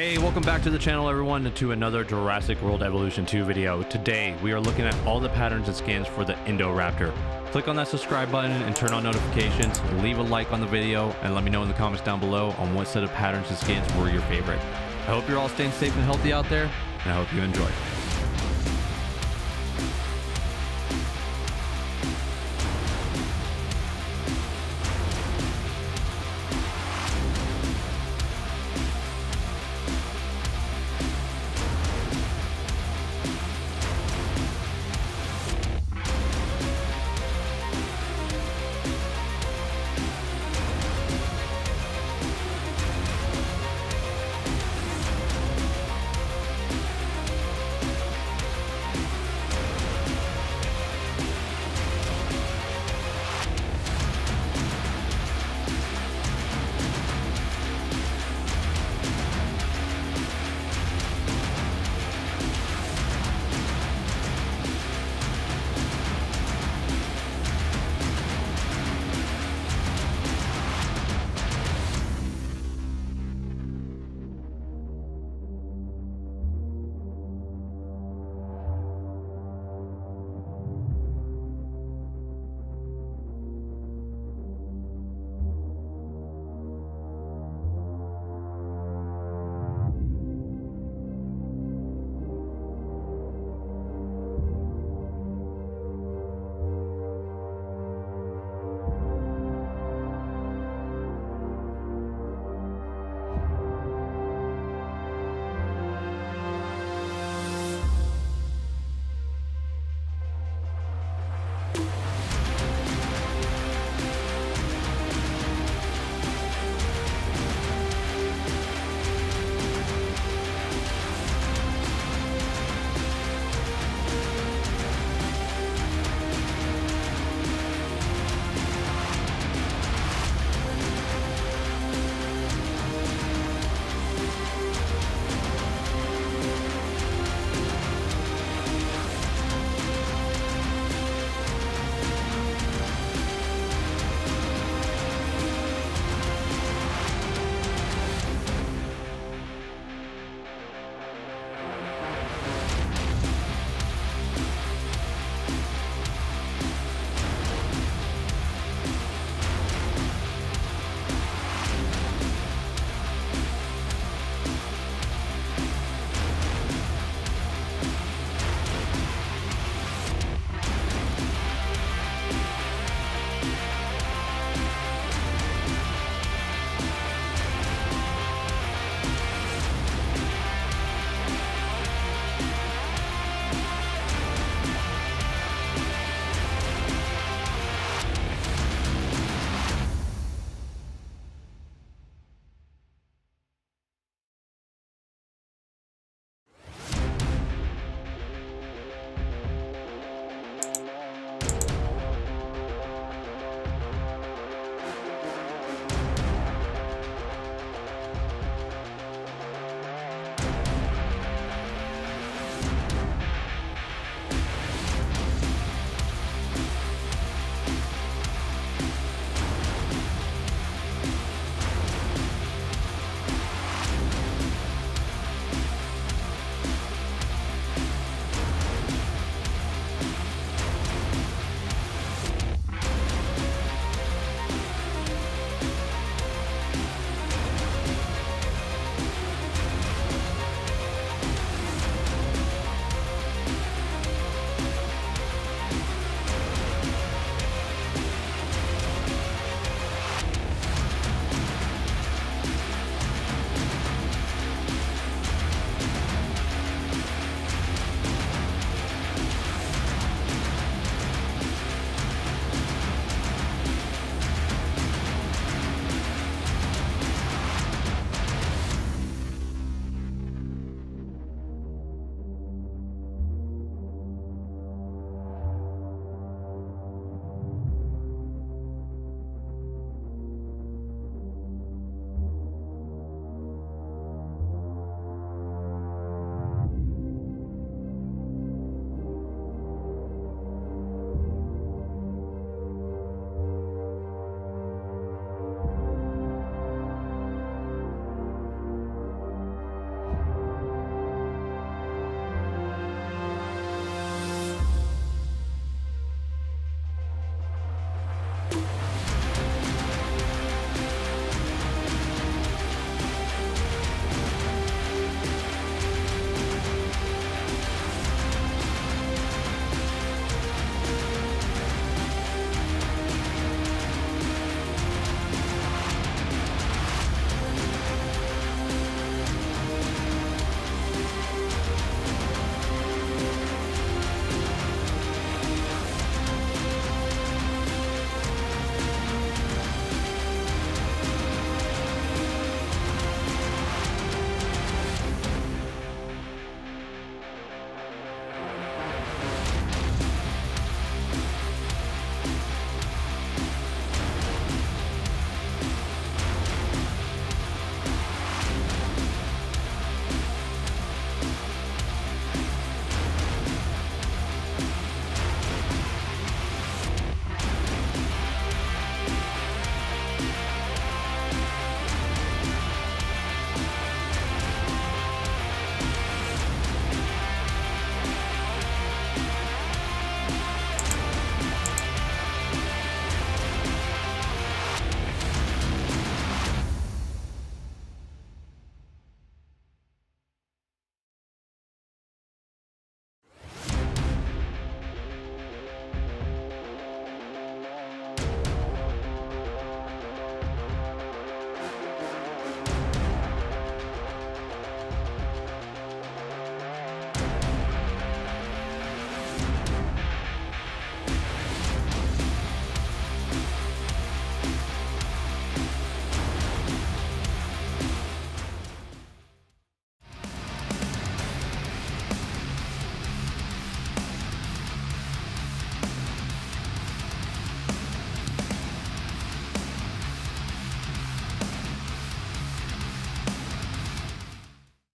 Hey, welcome back to the channel, everyone, to another Jurassic World Evolution 2 video. Today, we are looking at all the patterns and scans for the Indoraptor. Click on that subscribe button and turn on notifications. Leave a like on the video and let me know in the comments down below on what set of patterns and scans were your favorite. I hope you're all staying safe and healthy out there, and I hope you enjoy.